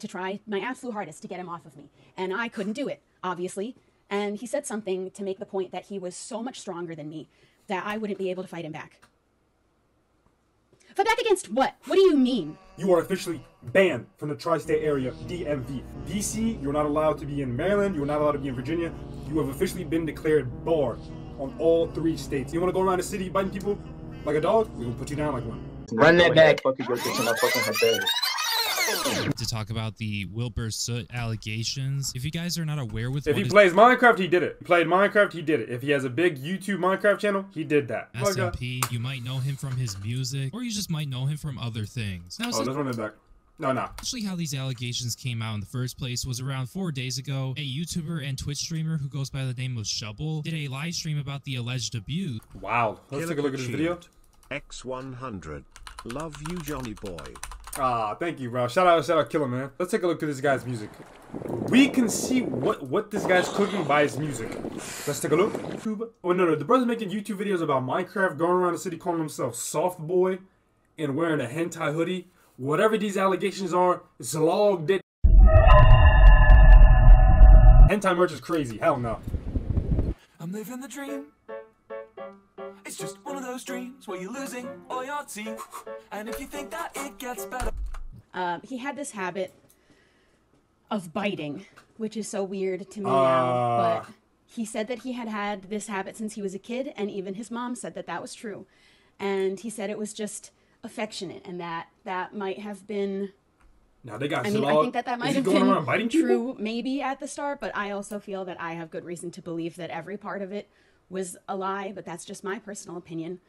to try my absolute hardest to get him off of me. And I couldn't do it, obviously. And he said something to make the point that he was so much stronger than me that I wouldn't be able to fight him back. Fight back against what? What do you mean? You are officially banned from the tri-state area, DMV. DC, you're not allowed to be in Maryland, you're not allowed to be in Virginia. You have officially been declared barred on all 3 states. You want to go around the city biting people like a dog? We're going to put you down like one. Run that back. To talk about the Wilbur Soot allegations. If you guys are not aware with if he plays Minecraft, he did it. He played Minecraft, he did it. If he has a big YouTube Minecraft channel, he did that. SMP, you might know him from his music, or you just might know him from other things. Now, oh, this one is back. No. Actually, how these allegations came out in the first place was around 4 days ago. A YouTuber and Twitch streamer who goes by the name of Shubble did a live stream about the alleged abuse. Wow. Let's take a look at this video. X100. Love you, Johnny boy. Ah, thank you, bro. Shout out, Killer, man. Let's take a look at this guy's music. We can see what this guy's cooking by his music. Let's take a look. YouTube. Oh, no, the brother's making YouTube videos about Minecraft, going around the city calling himself Soft Boy, and wearing a hentai hoodie. Whatever these allegations are, it's logged in. Hentai merch is crazy. Hell no. I'm living the dream. It's just one of those dreams where you're losing all your teeth, and if you think that it gets better. He had this habit of biting, which is so weird to me now, but he said that he had had this habit since he was a kid, and even his mom said that that was true. And he said it was just affectionate, and that might have been... Now they got. I mean, I think that might have been true maybe at the start, but I also feel that I have good reason to believe that every part of it was a lie, but that's just my personal opinion.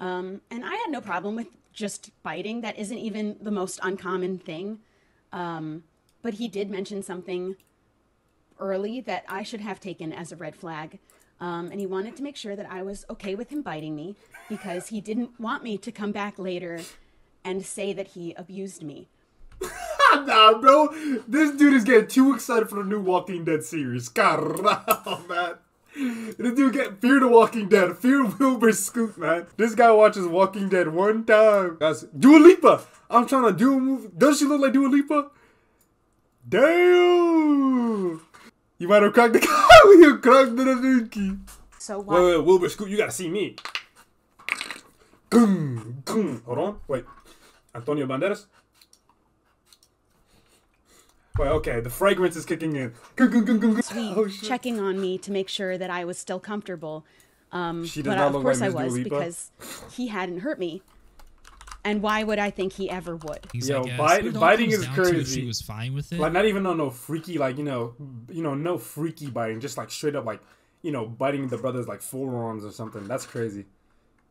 And I had no problem with just biting. That isn't even the most uncommon thing. But he did mention something early that I should have taken as a red flag. And he wanted to make sure that I was okay with him biting me because he didn't want me to come back later and say that he abused me. Nah, bro. This dude is getting too excited for the new Walking Dead series. Caramba, man. This dude get fear the Walking Dead. Fear Wilbur Soot, man. This guy watches Walking Dead one time. Guys, Dua Lipa. I'm trying to do a movie. Does she look like Dua Lipa? Damn. You might have cracked the car. You cracked the nookie. So what? Wait, Wilbur Soot, you gotta see me. Hold on. Wait. Antonio Banderas. Wait, okay, the fragrance is kicking in. Oh, shit. Checking on me to make sure that I was still comfortable. But of course I was, because he hadn't hurt me. And why would I think he ever would? Yo, biting is crazy. She was fine with it. Like, not even on no freaky, like, you know, no freaky biting. Just, like, straight up, like, you know, biting the brother's, like, forearms or something. That's crazy.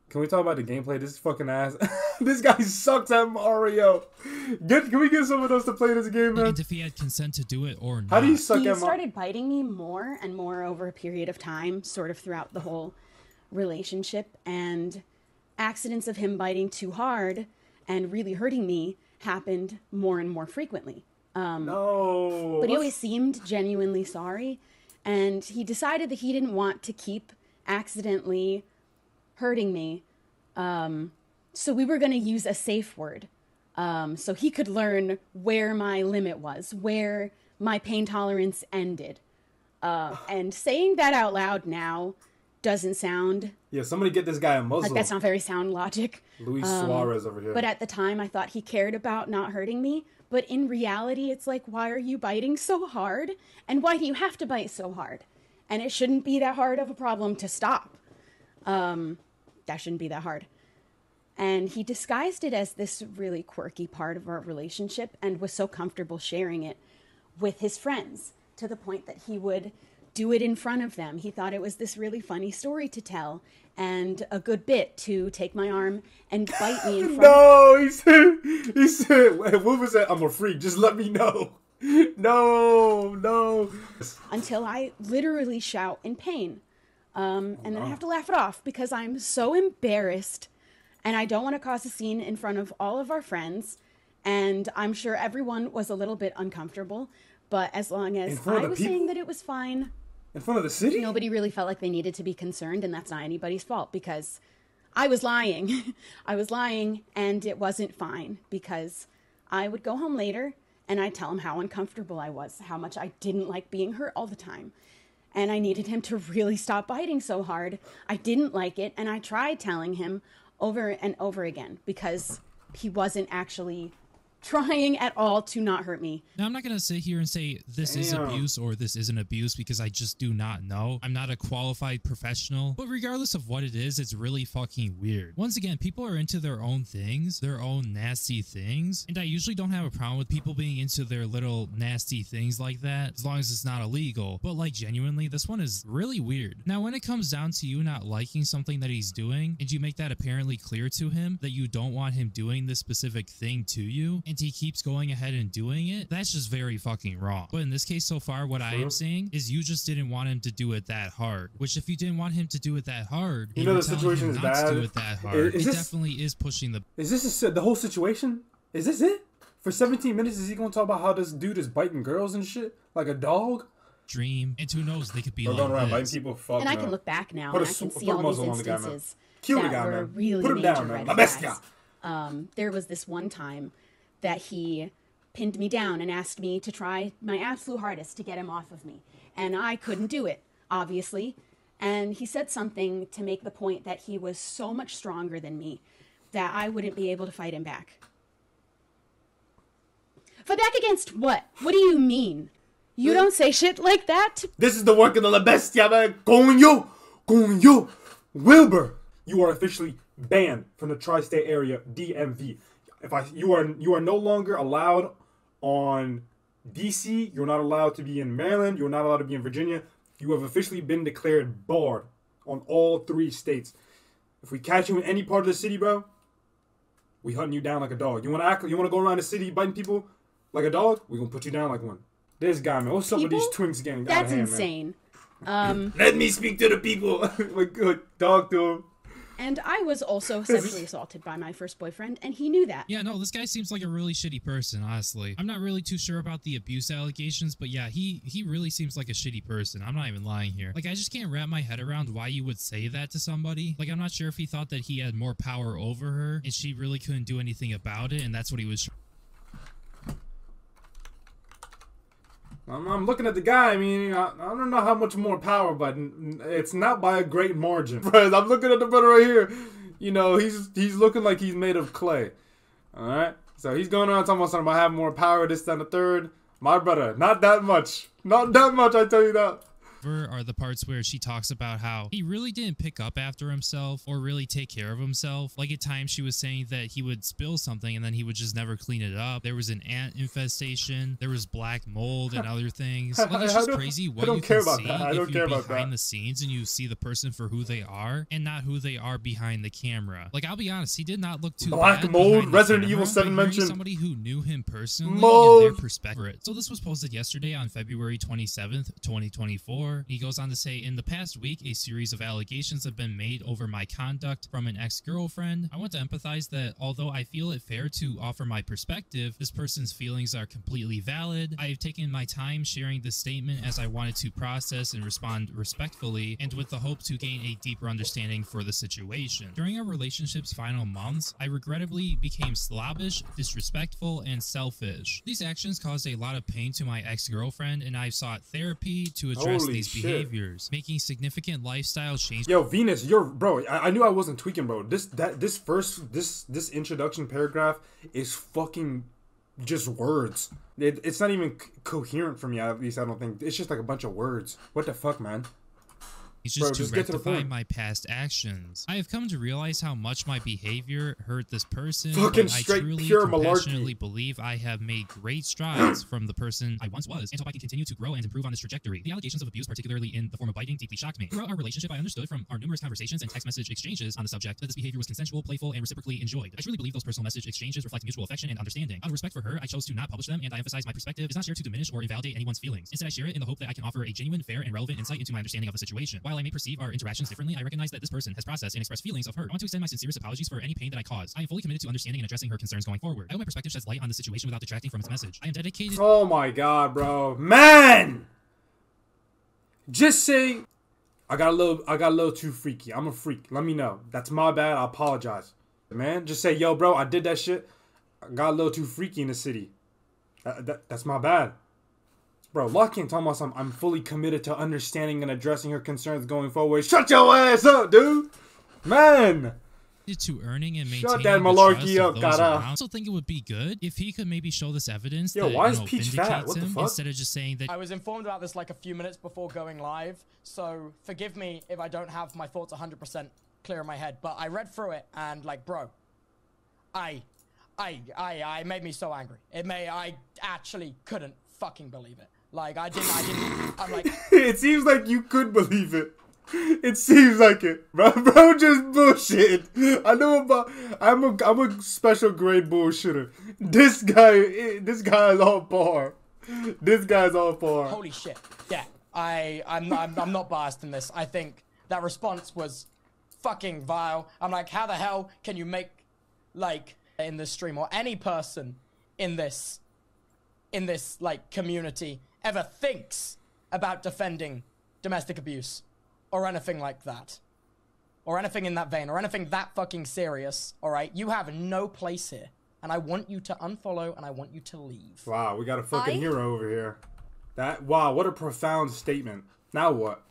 Can we talk about the gameplay? This is fucking ass. This guy sucks at Mario. Can we get someone else to play this game, man? And if he had consent to do it or not. How do you suck at Mario? He started biting me more and more over a period of time, sort of throughout the whole relationship. And accidents of him biting too hard and really hurting me happened more and more frequently. No. But he always seemed genuinely sorry. And he decided that he didn't want to keep accidentally hurting me, so we were going to use a safe word, so he could learn where my limit was, where my pain tolerance ended, and saying that out loud now doesn't sound... Yeah, somebody get this guy a muzzle. Like, that's not very sound logic. Luis Suarez over here. But at the time, I thought he cared about not hurting me, but in reality, it's like, why are you biting so hard, and why do you have to bite so hard? And it shouldn't be that hard of a problem to stop. That shouldn't be that hard. And he disguised it as this really quirky part of our relationship and was so comfortable sharing it with his friends to the point that he would do it in front of them. He thought it was this really funny story to tell and a good bit to take my arm and bite me in front of him. No, he said, what was that? I'm a freak. Just let me know. No. Until I literally shout in pain. And then I have to laugh it off because I'm so embarrassed and I don't want to cause a scene in front of all of our friends. And I'm sure everyone was a little bit uncomfortable, but as long as I was saying that it was fine. In front of the city? Nobody really felt like they needed to be concerned, and that's not anybody's fault because I was lying. I was lying, and it wasn't fine because I would go home later And I tell him how uncomfortable I was, how much I didn't like being hurt all the time. And I needed him to really stop biting so hard. I didn't like it. And I tried telling him over and over again because he wasn't actually trying at all to not hurt me. Now, I'm not going to sit here and say this is abuse or this isn't abuse because I just do not know. I'm not a qualified professional, but regardless of what it is, it's really fucking weird. Once again, people are into their own things, their own nasty things, and I usually don't have a problem with people being into their little nasty things like that, as long as it's not illegal. But like, genuinely, this one is really weird. Now, when it comes down to you not liking something that he's doing, and you make that apparently clear to him that you don't want him doing this specific thing to you, and he keeps going ahead and doing it, that's just very fucking wrong. But in this case so far, what I am seeing is you just didn't want him to do it that hard, which if you didn't want him to do it that hard, you know the situation is bad. To do it that hard. It definitely is pushing the... Is this the whole situation? Is this it? For 17 minutes, is he going to talk about how this dude is biting girls and shit? Like a dog? Dream. And who knows, they could be like biting people. Fuck, and I can look back now and I can see all these instances that were really major red flags. There was this one time that he pinned me down and asked me to try my absolute hardest to get him off of me. And I couldn't do it, obviously. And he said something to make the point that he was so much stronger than me that I wouldn't be able to fight him back. Fight back against what? What do you mean? You don't say shit like that? This is the work of the La Bestia, man. Con yo. Wilbur, you are officially banned from the tri-state area DMV. You are no longer allowed on DC. You're not allowed to be in Maryland. You're not allowed to be in Virginia. You have officially been declared barred on all 3 states. If we catch you in any part of the city, bro, we hunting you down like a dog. You wanna go around the city biting people like a dog? We gonna put you down like one. This guy, man, what's up with these twinks getting out of hand, man? That's insane. Let me speak to the people. Like a dog to him. And I was also sexually assaulted by my first boyfriend, and he knew that. Yeah, no, this guy seems like a really shitty person, honestly. I'm not really too sure about the abuse allegations, but yeah, he really seems like a shitty person. I'm not even lying here. Like, I just can't wrap my head around why you would say that to somebody. Like, I'm not sure if he thought that he had more power over her, and she really couldn't do anything about it, and that's what he was... I'm looking at the guy. I mean, I don't know how much more power, but it's not by a great margin. I'm looking at the brother right here. You know, he's looking like he's made of clay. All right? So he's going around talking about something about having more power, this, that, and the third. My brother, not that much. Not that much, I tell you that. Are the parts where she talks about how he really didn't pick up after himself or really take care of himself. Like at times she was saying that he would spill something and then he would just never clean it up. There was an ant infestation. There was black mold and other things. Like it's just crazy what you can see if you're behind the scenes and you see the person for who they are and not who they are behind the camera. Like I'll be honest, he did not look too bad. Black mold, Resident Evil 7 mentioned. Somebody who knew him personally and their perspective. So this was posted yesterday on February 27th, 2024. He goes on to say, in the past week, a series of allegations have been made over my conduct from an ex-girlfriend. I want to empathize that although I feel it fair to offer my perspective, this person's feelings are completely valid. I have taken my time sharing this statement as I wanted to process and respond respectfully and with the hope to gain a deeper understanding for the situation. During our relationship's final months, I regrettably became slobbish, disrespectful, and selfish. These actions caused a lot of pain to my ex-girlfriend, and I've sought therapy to address these behaviors, making significant lifestyle changes. Yo, Venus, you're bro. I knew I wasn't tweaking, bro. This introduction paragraph is fucking just words. It's not even coherent for me. At least I don't think it's just like a bunch of words. What the fuck, man? It's just to rectify my past actions. I have come to realize how much my behavior hurt this person. Fucking straight, pure malarkey. I passionately believe I have made great strides from the person I once was, and so I can continue to grow and improve on this trajectory. The allegations of abuse, particularly in the form of biting, deeply shocked me. Throughout our relationship, I understood from our numerous conversations and text message exchanges on the subject that this behavior was consensual, playful, and reciprocally enjoyed. I truly believe those personal message exchanges reflect mutual affection and understanding. Out of respect for her, I chose to not publish them, and I emphasize my perspective is not shared to diminish or invalidate anyone's feelings. Instead, I share it in the hope that I can offer a genuine, fair, and relevant insight into my understanding of the situation. While I may perceive our interactions differently, I recognize that this person has processed and expressed feelings of hurt. I want to extend my sincerest apologies for any pain that I caused. I am fully committed to understanding and addressing her concerns going forward. I hope my perspective sheds light on the situation without detracting from its message. I am dedicated. Oh my god, bro. Man! Just say I got a little too freaky. I'm a freak. Let me know. That's my bad. I apologize. Man, just say, yo, bro, I did that shit. I got a little too freaky in the city. That's my bad. Bro, Locke and Thomas, I'm fully committed to understanding and addressing her concerns going forward. Shut your ass up, dude! Man! To earning and maintaining shut that malarkey up, God. I also think it would be good if he could maybe show this evidence. Yo, that, why is Peach fat? What the fuck? Instead of just saying that I was informed about this like a few minutes before going live, so forgive me if I don't have my thoughts 100% clear in my head. But I read through it and like, bro, I made me so angry. It made I actually couldn't fucking believe it. Like I didn't. I'm like, it seems like you could believe it. It seems like it, bro just bullshit. I know about. I'm a special grade bullshitter. This guy is all par. This guy's all par. Holy shit! Yeah, I'm not biased in this. I think that response was fucking vile. I'm like, how the hell can you make like in this stream or any person in this like community ever thinks about defending domestic abuse? Or anything like that. Or anything in that vein. Or anything that fucking serious. Alright? You have no place here. And I want you to unfollow and I want you to leave. Wow, we got a fucking hero over here. Wow, what a profound statement. Now what?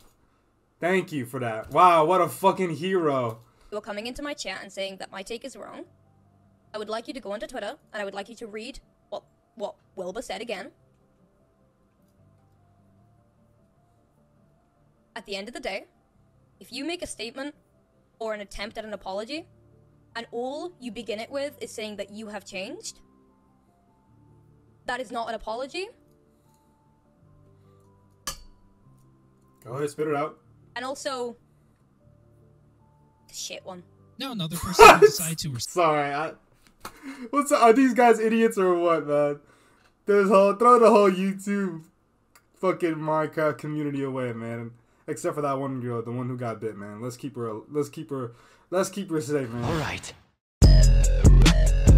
Thank you for that. Wow, what a fucking hero. You are coming into my chat and saying that my take is wrong. I would like you to go onto Twitter and I would like you to read what Wilbur said again. At the end of the day, if you make a statement or an attempt at an apology, and all you begin it with is saying that you have changed, that is not an apology. Go ahead, spit it out. And also, the shit one. No, another person decided to. Sorry, what's are these guys idiots or what, man? Throw the whole YouTube fucking Minecraft community away, man. Except for that one girl, the one who got bit, man. Let's keep her safe, man. All right.